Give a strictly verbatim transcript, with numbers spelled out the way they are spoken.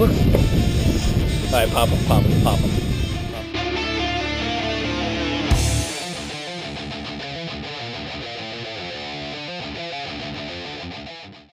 Alright, pop him, pop him, pop him.